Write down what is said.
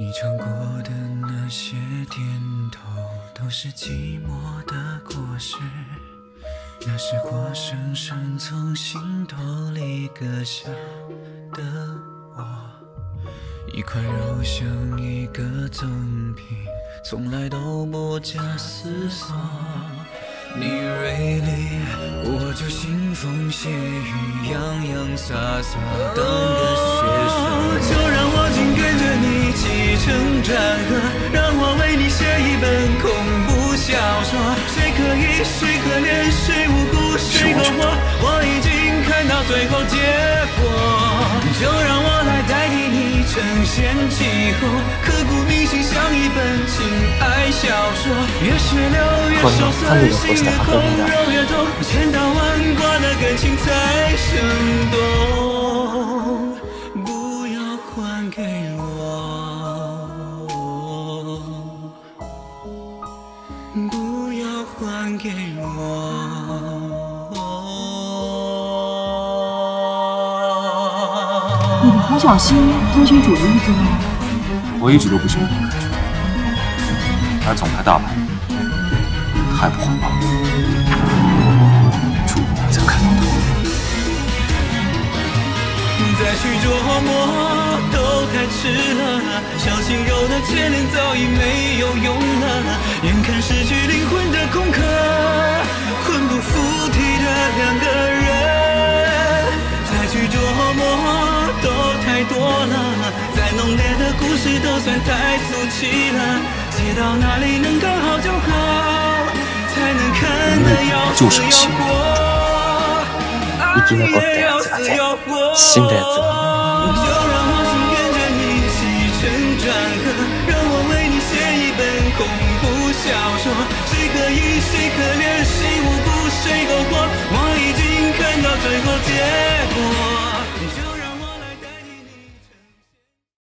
你尝过的那些甜头，都是寂寞的果实。那是活生生从心头里割下的我，一块肉像一个赠品，从来都不假思索。你锐利，我就腥风血雨，洋洋洒洒当个学生。就让我紧跟着你起承转合，让我为你写一本恐怖小说。谁可疑，谁可怜，谁无辜，谁苟活？我已经看到最后结果，就让我来代替你。 承先启后，刻骨铭心，像一本情爱小说。越是流越受酸，心越空肉越痛，千刀万剐的感情才生动。不要还给我，不要还给我。 你们好小心多君主的意思吗？我一直都不是你的君主，而总来大牌，还不回报？祝我再看到他。再去琢磨都太迟了，小心柔的牵连早已没有用了，眼看失去灵魂的空壳，魂不附体的两个人，再去琢磨。 都太多了，再浓烈的故事都算太俗气了。写到哪里能刚好就好，才能看得要死要活。生き残ったやつが全部死んだやつが。